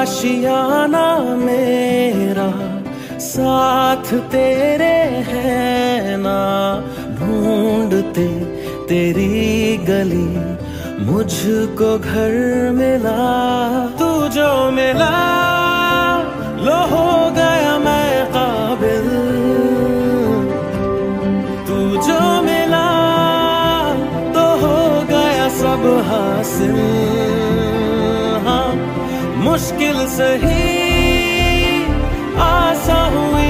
आशियाना मेरा साथ तेरे है ना, ढूंढते तेरी गली मुझको घर मिला। तू जो मिला लो हो गया मैं काबिल, तू जो मिला तो हो गया सब हासिल। हाँ मुश्किल सही आसा हुई